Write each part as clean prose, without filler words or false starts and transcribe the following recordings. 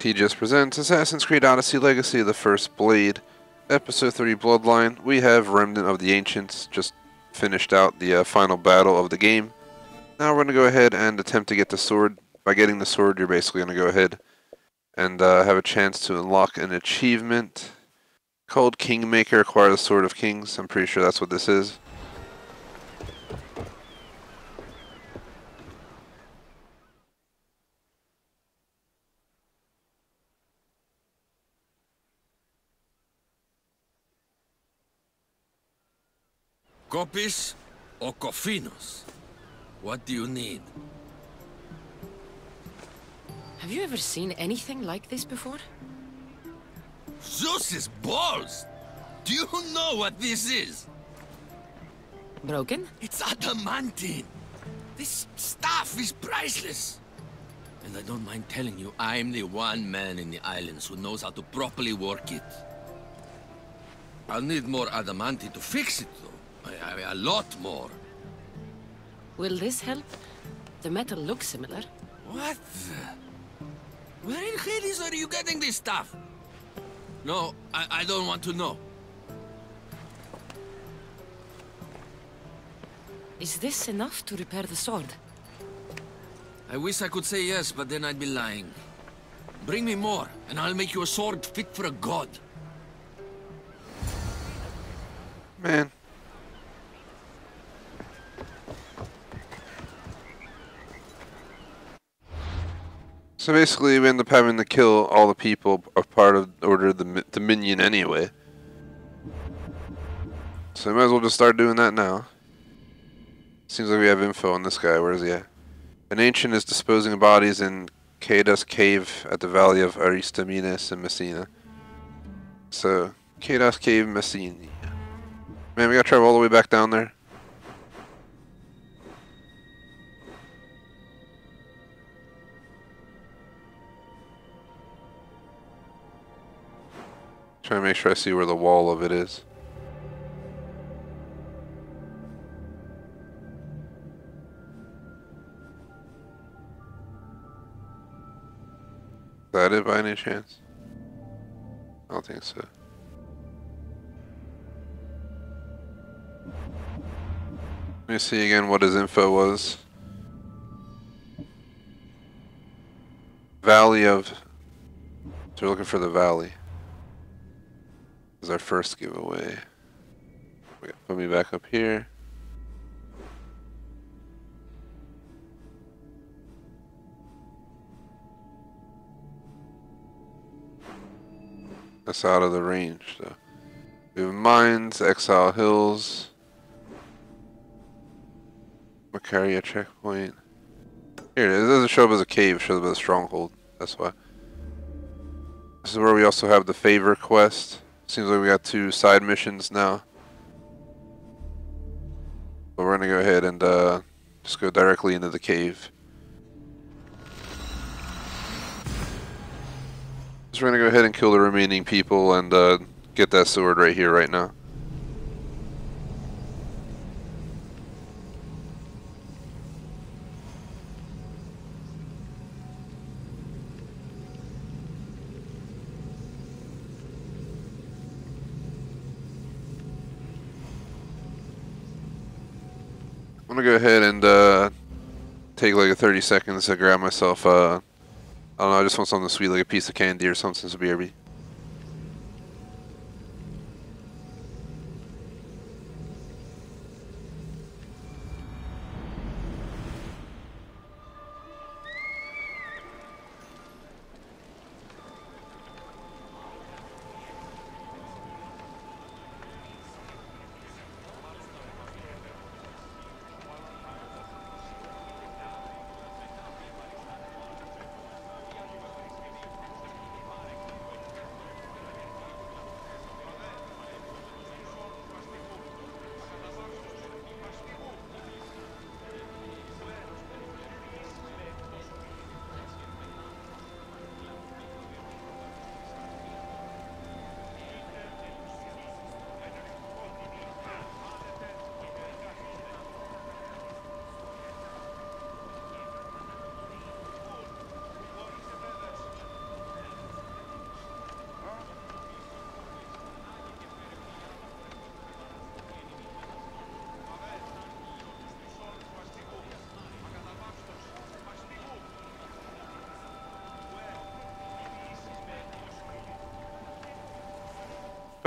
TGS presents Assassin's Creed Odyssey, Legacy of the First Blade, Episode 3 Bloodline. We have Remnant of the Ancients, just finished out the final battle of the game. Now we're going to go ahead and attempt to get the sword. By getting the sword, you're basically going to go ahead and have a chance to unlock an achievement called Kingmaker, acquire the Sword of Kings. I'm pretty sure that's what this is. Copis or Cofinos? What do you need? Have you ever seen anything like this before? Zeus's balls! Do you know what this is? Broken? It's adamantine! This stuff is priceless! And I don't mind telling you, I'm the one man in the islands who knows how to properly work it. I'll need more adamantine to fix it, though. A lot more. Will this help? The metal looks similar. What? Where in Hades are you getting this stuff? No, I don't want to know. Is this enough to repair the sword? I wish I could say yes, but then I'd be lying. Bring me more, and I'll make you a sword fit for a god. Man. So basically, we end up having to kill all the people of part of the Order of the Minion anyway. So we might as well just start doing that now. Seems like we have info on this guy. Where is he at? An ancient is disposing of bodies in Kedos Cave at the Valley of Aristaminas in Messina. So, Kedos Cave, Messina. Man, we gotta travel all the way back down there. Trying to make sure I see where the wall of it is. Is that it by any chance? I don't think so. Let me see again what his info was. Valley of... So we're looking for the valley. Is our first giveaway. Wait, put me back up here. That's out of the range, though. We have mines, Exile Hills, Mercaria checkpoint. Here it is. It doesn't show up as a cave, it shows up as a stronghold. That's why. This is where we also have the favor quest. Seems like we got two side missions now. But we're gonna go ahead and just go directly into the cave. So we're gonna go ahead and kill the remaining people and get that sword right here, right now. I'm gonna go ahead and take like a 30 seconds to grab myself, I don't know, I just want something sweet, like a piece of candy or something, so BRB.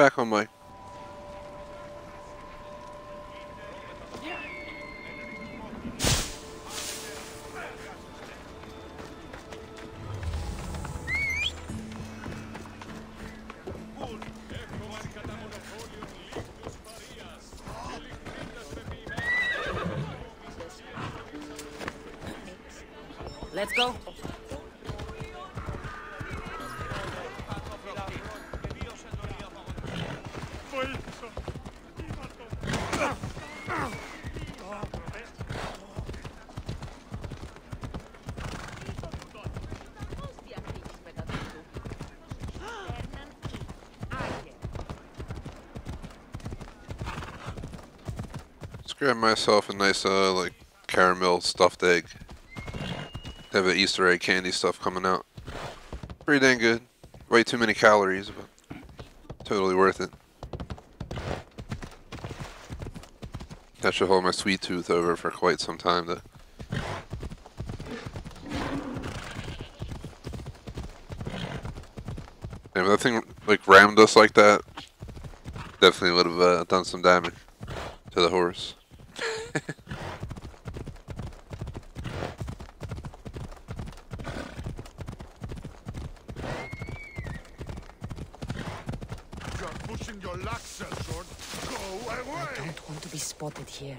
back on my... Let's go. Let's grab myself a nice, like, caramel stuffed egg. They have an Easter egg candy stuff coming out. Pretty dang good. Way too many calories, but totally worth it. That should hold my sweet tooth over for quite some time though. If that thing like rammed us like that, definitely would have done some damage to the horse. Here.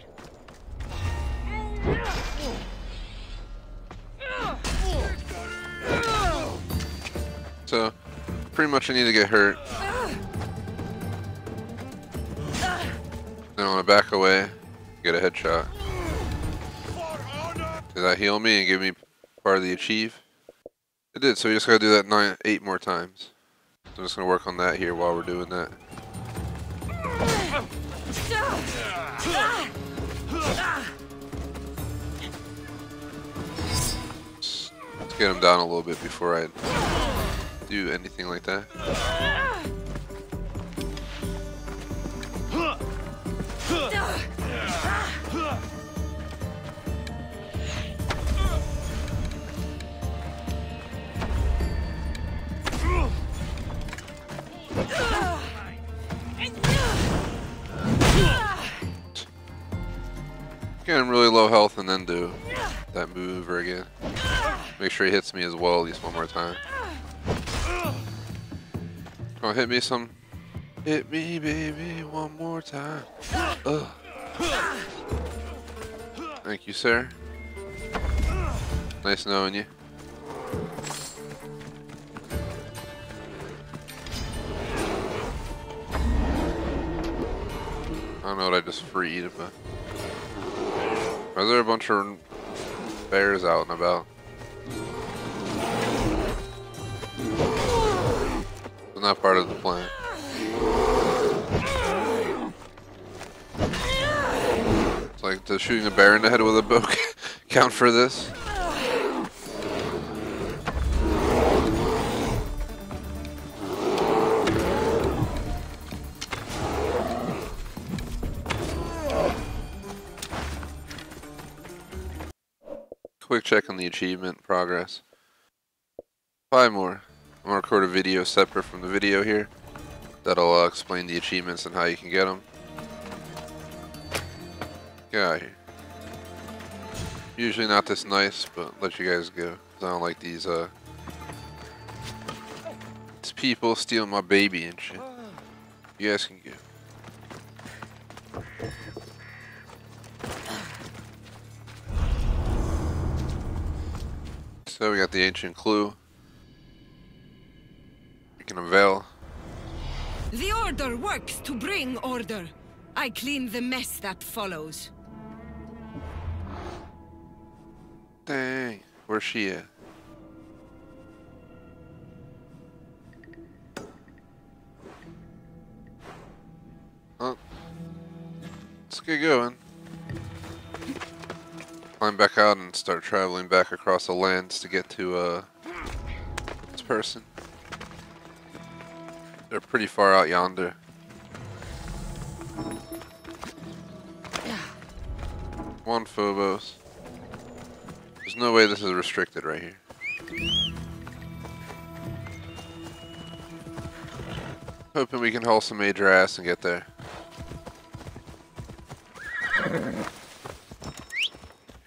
So, pretty much I need to get hurt. Then I want to back away, get a headshot. Did that heal me and give me part of the achieve? It did, so we just gotta do that 9, 8 more times. So I'm just gonna work on that here while we're doing that. Let's get him down a little bit before I do anything like that. Getting really low health and then do that move over again. Make sure he hits me as well at least one more time. Come on, hit me some. Hit me, baby, one more time. Ugh. Thank you, sir. Nice knowing you. I don't know what I just freed, but... Why is there a bunch of bears out and about? It's not part of the plan. It's like, does shooting a bear in the head with a bow count for this? Quick check on the achievement progress. 5 more. I'm gonna record a video separate from the video here. That'll explain the achievements and how you can get them. Get out of here. Usually not this nice, but I'll let you guys go. 'Cause I don't like these people stealing my baby and shit. You guys can go. So we got the ancient clue. We can unveil. The order works to bring order. I clean the mess that follows. Dang, where's she at? Well, let's get going. Climb back out and start traveling back across the lands to get to this person. They're pretty far out yonder. One Phobos. There's no way this is restricted right here. Hoping we can haul some major ass and get there.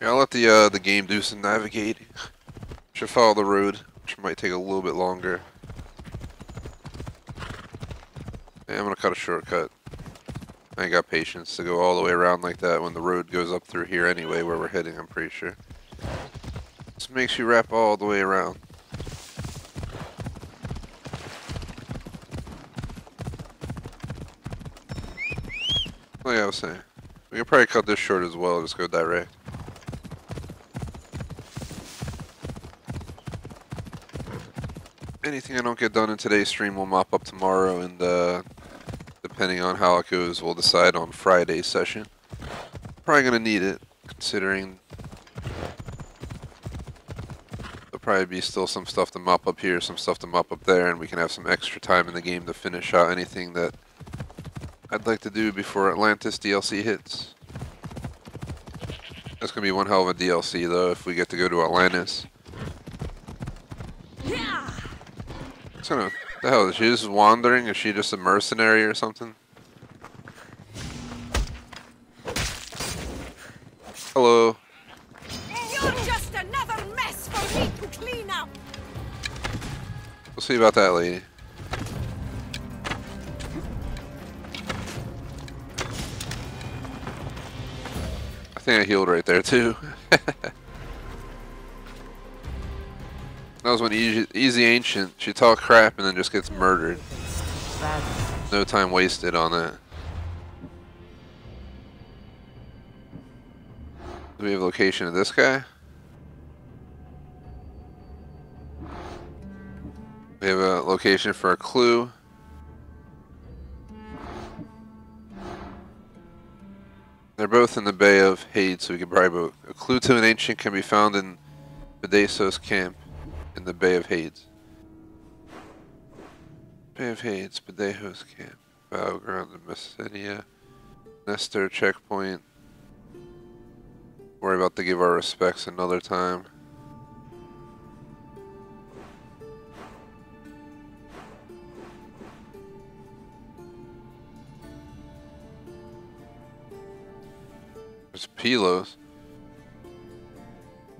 Yeah, I'll let the game do some navigate. Should follow the road, which might take a little bit longer. Yeah, I'm gonna cut a shortcut. I ain't got patience to go all the way around like that when the road goes up through here anyway, where we're heading, I'm pretty sure. This makes you wrap all the way around. Like I was saying, we could probably cut this short as well, just go direct. Anything I don't get done in today's stream will mop up tomorrow, and depending on how it goes, we'll decide on Friday's session. Probably gonna need it, considering there'll probably be still some stuff to mop up here, some stuff to mop up there, and we can have some extra time in the game to finish out anything that I'd like to do before Atlantis DLC hits. That's gonna be one hell of a DLC though if we get to go to Atlantis. Yeah. I don't know. What the hell, is she just wandering? Is she just a mercenary or something? Hello. You're just another mess for me to clean up. We'll see about that, lady. I think I healed right there too. That was when Easy Ancient, she talked crap and then just gets murdered. No time wasted on that. Do we have a location of this guy? We have a location for a clue. They're both in the Bay of Hades, so we can probably both. A clue to an ancient can be found in Bidasos camp in the Bay of Hades. Bay of Hades, Bidasos camp, Battleground of Messenia, Nestor checkpoint. Worry about to give our respects another time. There's Pilos.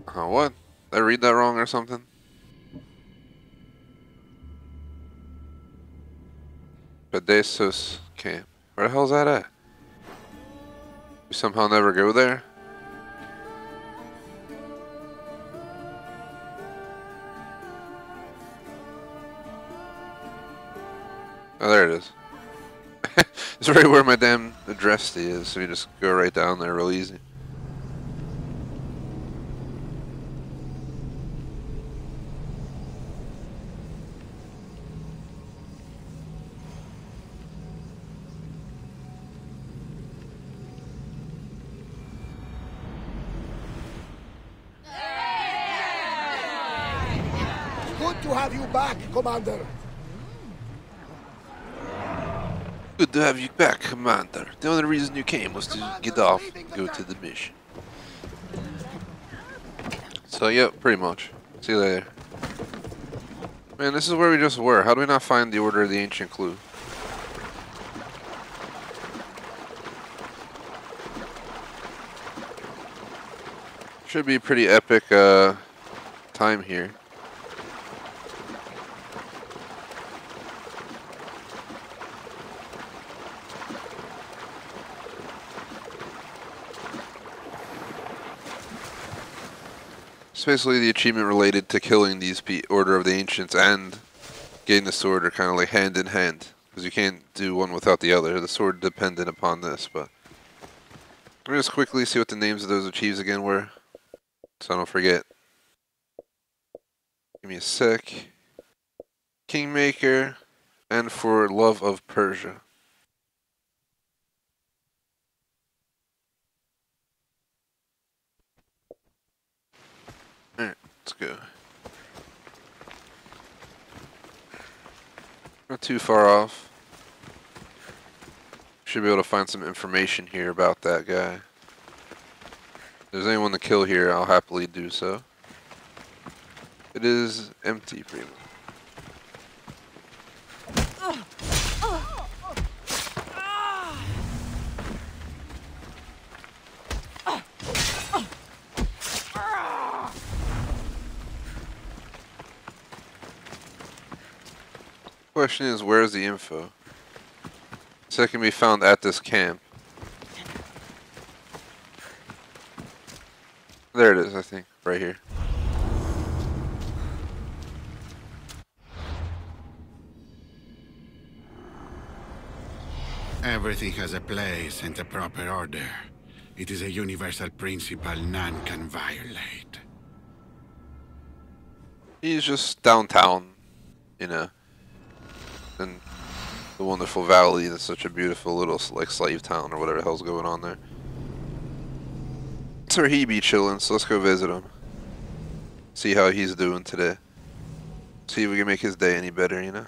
What? Did I read that wrong or something? Bidasos camp. Where the hell's that at? We somehow never go there? Oh, there it is. It's right where my damn address is, so you just go right down there real easy. Good to have you back, Commander. Good to have you back, Commander. The only reason you came was to get off and go to the mission. So, yeah, pretty much. See you later. Man, this is where we just were. How do we not find the Order of the Ancient Clue? Should be a pretty epic time here. Basically the achievement related to killing these Order of the Ancients and getting the sword are kind of like hand in hand, because you can't do one without the other. The sword dependent upon this, but let me just quickly see what the names of those achieves again were, so I don't forget. Give me a sec. Kingmaker and For Love of Persia. Let's go. Not too far off. Should be able to find some information here about that guy. If there's anyone to kill here, I'll happily do so. It is empty, pretty much. question is, where's the info? So it can be found at this camp. There it is, I think, right here. Everything has a place and a proper order. It is a universal principle none can violate. He's just downtown in the wonderful valley. That's such a beautiful little like slave town or whatever the hell's going on there. That's where he be chilling, so let's go visit him. See how he's doing today. See if we can make his day any better, you know?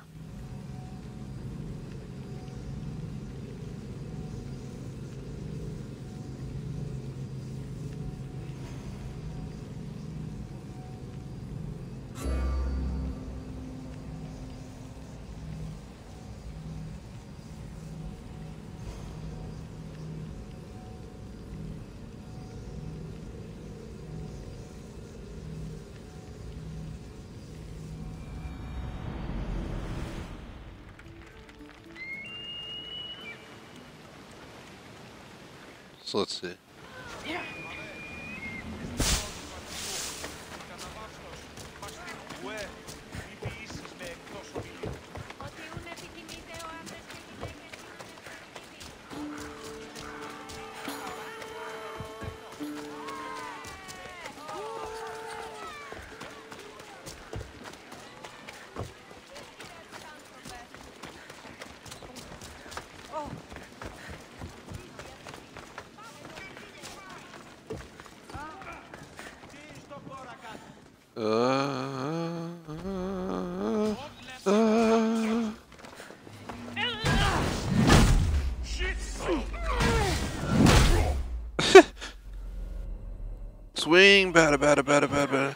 So let's see. Yeah. Swing, bada, bada, bada, bada, bada.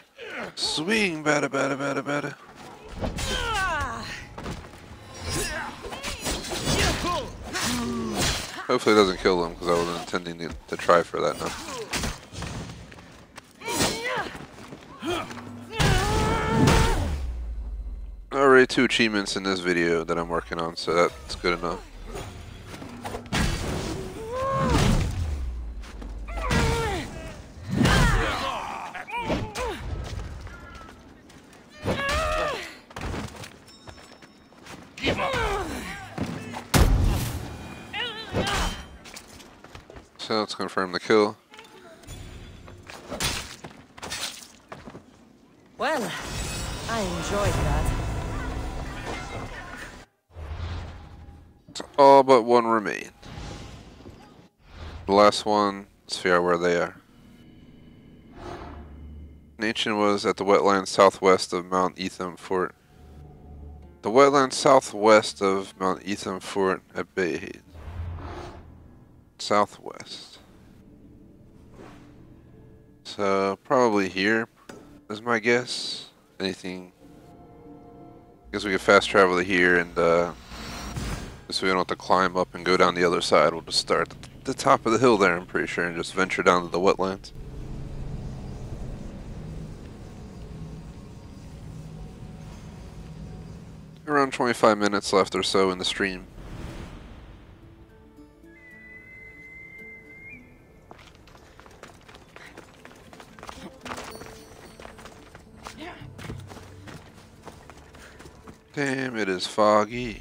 Swing, bada, bada, bada, bada. Hopefully it doesn't kill them, because I wasn't intending to try for that now. Already 2 achievements in this video that I'm working on, so that's good enough. So let's confirm the kill. Well, I enjoyed that. It's all but one remain. The last one, let's figure out where they are. The ancient was at the wetlands southwest of Mount Etham Fort. The wetlands southwest of Mount Etham Fort at Bayhead. Southwest. So probably here is my guess. Anything? I guess we could fast travel to here, and so we don't have to climb up and go down the other side. We'll just start at the top of the hill there, I'm pretty sure, and just venture down to the wetlands. Around 25 minutes left or so in the stream. Damn, it is foggy.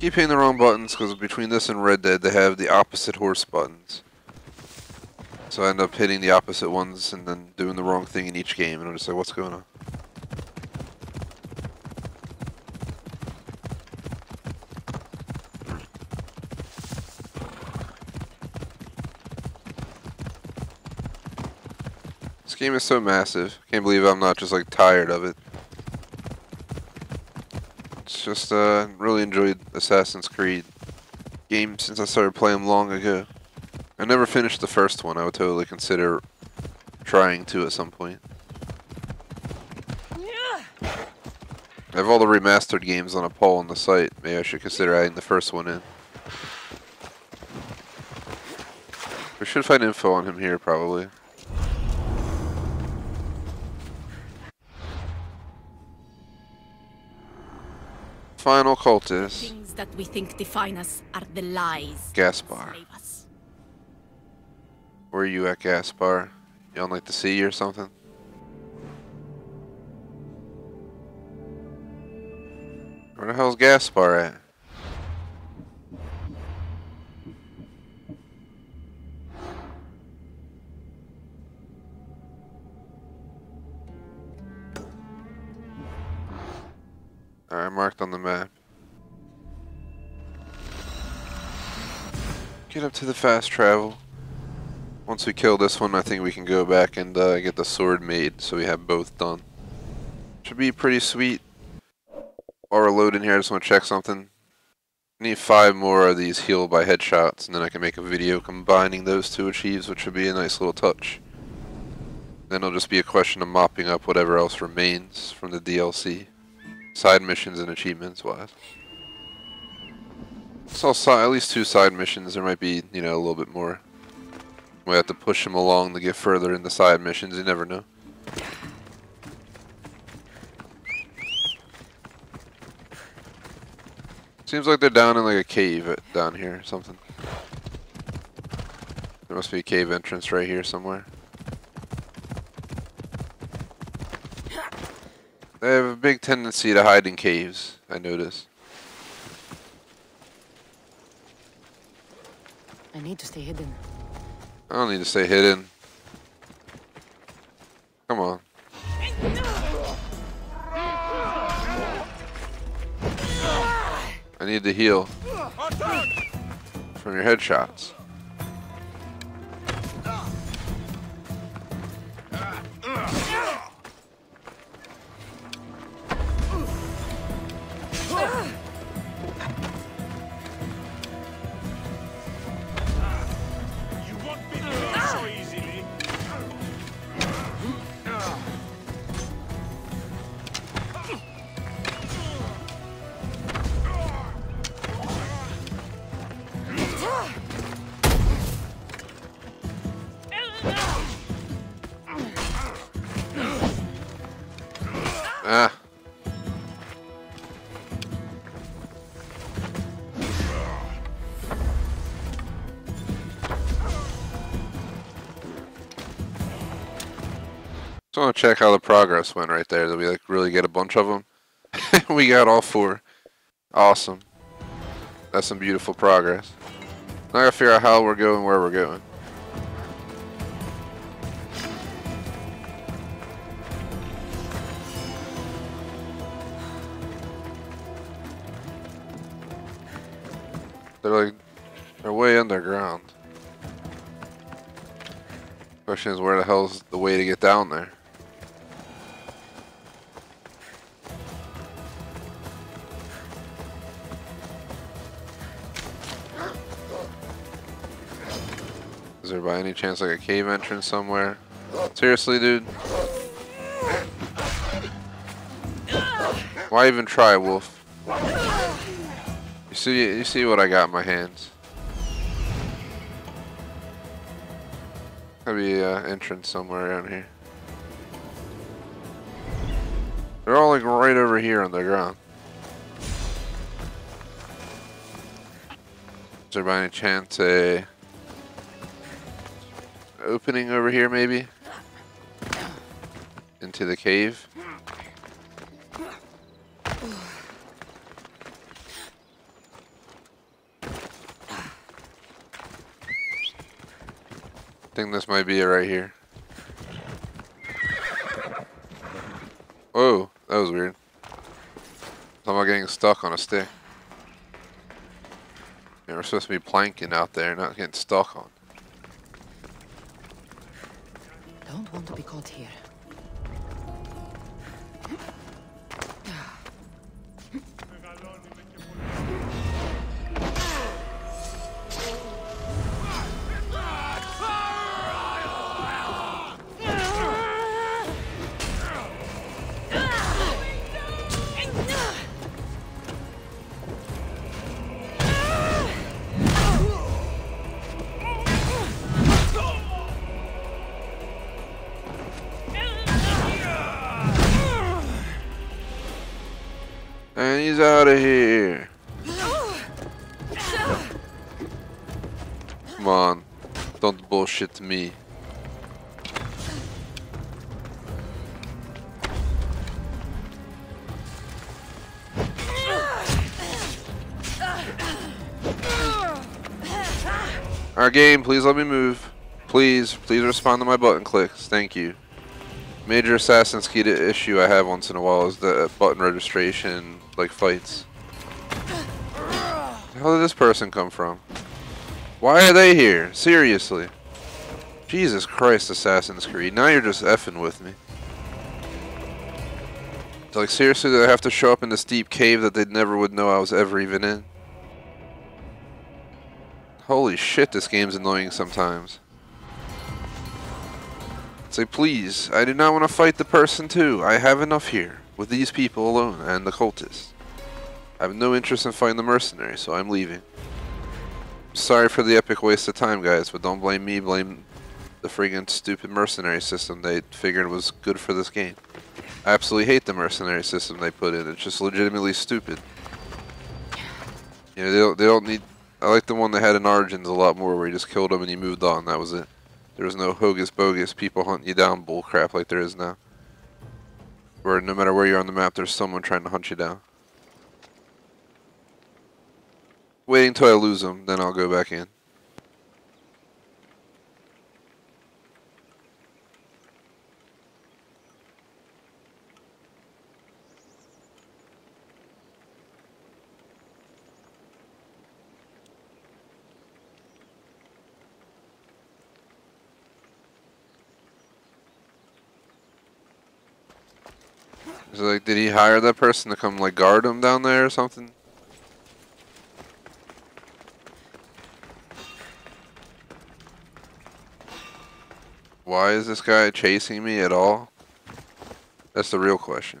Keep hitting the wrong buttons, because between this and Red Dead, they have the opposite horse buttons. So I end up hitting the opposite ones and then doing the wrong thing in each game, and I'm just like, what's going on? This game is so massive. Can't believe I'm not just like tired of it. Just really enjoyed Assassin's Creed games since I started playing them long ago. I never finished the first one. I would totally consider trying to at some point. I have all the remastered games on a poll on the site. Maybe I should consider adding the first one in. We should find info on him here probably. final cultist. Things that we think define us are the lies. Gaspar. Where are you at, Gaspar? You don't like to see or something? Where the hell's Gaspar at? Alright, marked on the map. Get up to the fast travel. Once we kill this one, I think we can go back and get the sword made, so we have both done. Should be pretty sweet. While we're loading here, I just want to check something. I need 5 more of these heal by headshots, and then I can make a video combining those two achieves, which would be a nice little touch. Then it'll just be a question of mopping up whatever else remains from the DLC. Side missions and achievements wise. So at least 2 side missions. There might be, you know, a little bit more. We have to push them along to get further into side missions. You never know. Seems like they're down in like a cave down here or something. There must be a cave entrance right here somewhere. They have a big tendency to hide in caves, I notice. I need to stay hidden. I don't need to stay hidden. Come on. I need to heal from your headshots. I want to check how the progress went right there. Did we like really get a bunch of them? We got all 4. Awesome. That's some beautiful progress. Now I gotta figure out how we're going, where we're going. They're like, they're way underground. Question is, where the hell's the way to get down there? Is there by any chance like a cave entrance somewhere? Seriously, dude? Why even try, Wolf? You see what I got in my hands. Gotta be an entrance somewhere around here. They're all like right over here on the ground. Is there by any chance a opening over here, maybe? Into the cave? I think this might be it right here. Oh, that was weird. I'm not getting stuck on a stick. Yeah, we're supposed to be planking out there, not getting stuck on. Don't want to be caught here. And he's out of here. Come on. Don't bullshit me. Our game, please let me move. Please respond to my button clicks. Thank you. Major Assassin's Creed issue I have once in a while is the button registration, like fights. Where the hell did this person come from? Why are they here? Seriously. Jesus Christ, Assassin's Creed. Now you're just effing with me. It's like, seriously, do I have to show up in this deep cave that they never would know I was ever even in? Holy shit, this game's annoying sometimes. It's like, please, I do not want to fight the person too. I have enough here, with these people alone, and the cultists. I have no interest in fighting the mercenary, so I'm leaving. Sorry for the epic waste of time, guys, but don't blame me, blame the friggin' stupid mercenary system they figured was good for this game. I absolutely hate the mercenary system they put in. It's just legitimately stupid. You know, they don't need... I like the one that had in Origins a lot more, where you just killed them and you moved on. That was it. There was no hocus bogus people hunting you down bullcrap like there is now. Where no matter where you're on the map, there's someone trying to hunt you down. Waiting until I lose them, then I'll go back in. So, like, did he hire that person to come, like, guard him down there or something? Why is this guy chasing me at all? That's the real question.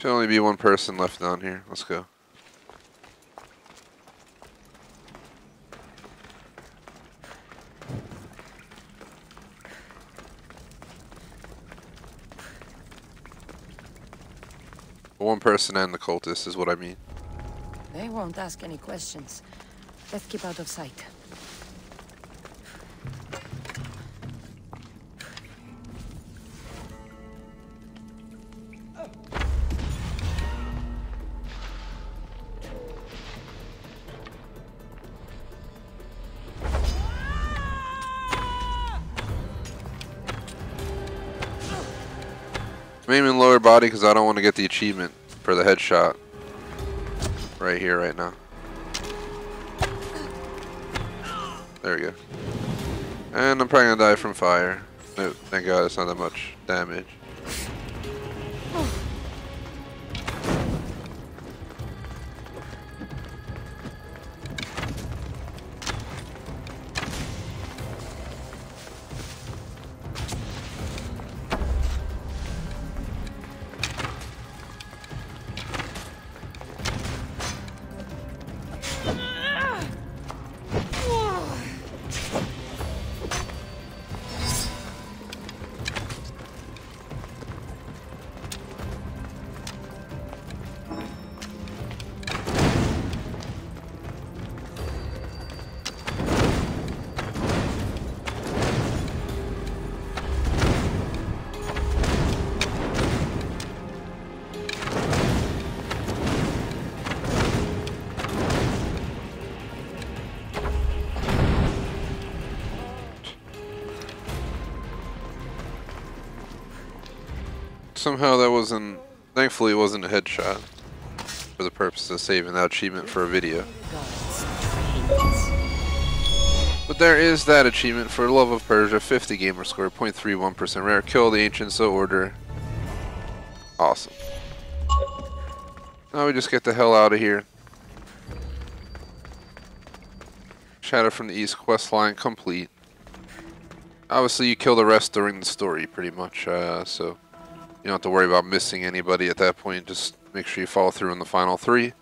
Should only be one person left down here. Let's go. One person and the cultist is what I mean. They won't ask any questions. Let's keep out of sight. I'm aiming lower body because I don't want to get the achievement for the headshot right here, right now. There we go. And I'm probably going to die from fire. No, thank God it's not that much damage. Somehow that wasn't, thankfully it wasn't a headshot for the purpose of saving that achievement for a video. But there is that achievement for Love of Persia, 50 gamer score, 0.31% rare, kill the ancient so order. Awesome. Now we just get the hell out of here. Shadow from the East quest line complete. obviously you kill the rest during the story pretty much, so you don't have to worry about missing anybody at that point. Just make sure you follow through on the final three,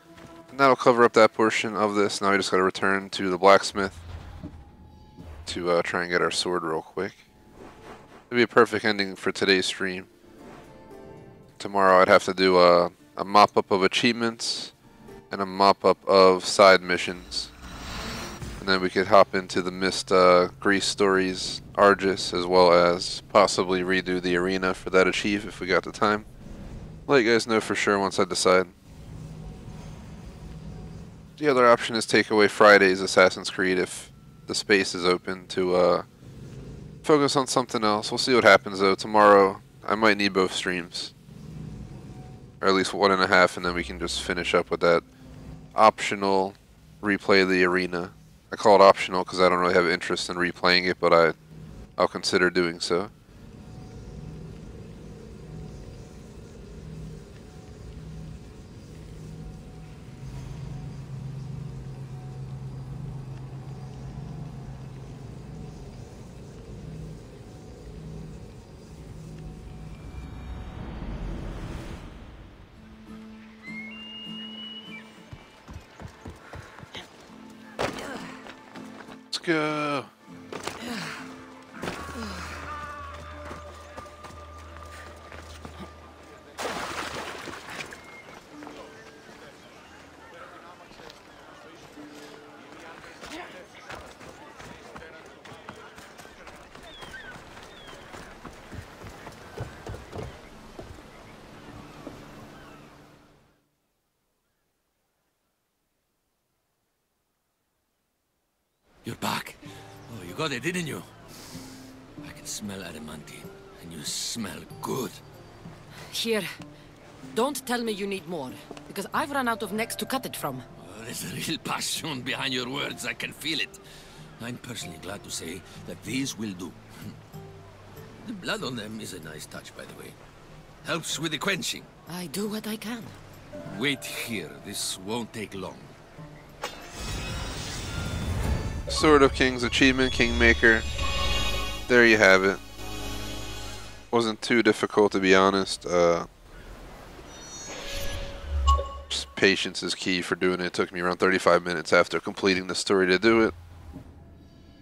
and that'll cover up that portion of this. Now we just got to return to the blacksmith to try and get our sword real quick. It'd be a perfect ending for today's stream. Tomorrow I'd have to do a mop-up of achievements and a mop-up of side missions. And then we could hop into the Mist Grease Stories Argus, as well as possibly redo the arena for that achieve if we got the time. I'll let you guys know for sure once I decide. The other option is take away Friday's Assassin's Creed if the space is open to focus on something else. We'll see what happens though. Tomorrow I might need both streams. Or at least 1.5, and then we can just finish up with that optional replay of the arena. I call it optional because I don't really have interest in replaying it, but I'll consider doing so. Go. Got it, didn't you? I can smell adamantine, and you smell good. Here, don't tell me you need more, because I've run out of necks to cut it from. Oh, there's a real passion behind your words, I can feel it. I'm personally glad to say that these will do. The blood on them is a nice touch, by the way. Helps with the quenching. I do what I can. Wait here, this won't take long. Sword of Kings achievement, Kingmaker. There you have it. Wasn't too difficult, to be honest. Just patience is key for doing it. It took me around 35 minutes after completing the story to do it.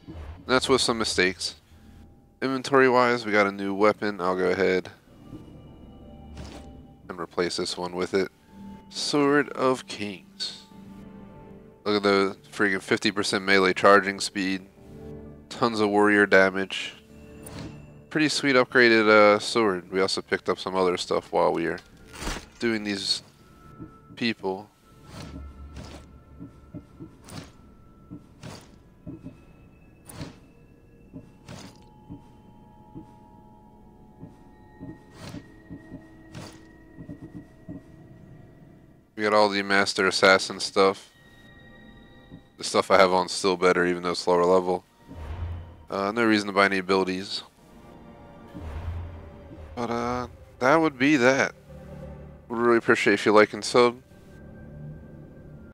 And that's with some mistakes. Inventory wise, we got a new weapon. I'll go ahead and replace this one with it. Sword of Kings. Look at the freaking 50% melee charging speed, tons of warrior damage. Pretty sweet upgraded sword. We also picked up some other stuff while we were doing these people. We got all the Master Assassin stuff. The stuff I have on is still better, even though it's lower level. No reason to buy any abilities. But that would be that. Would really appreciate if you like and sub.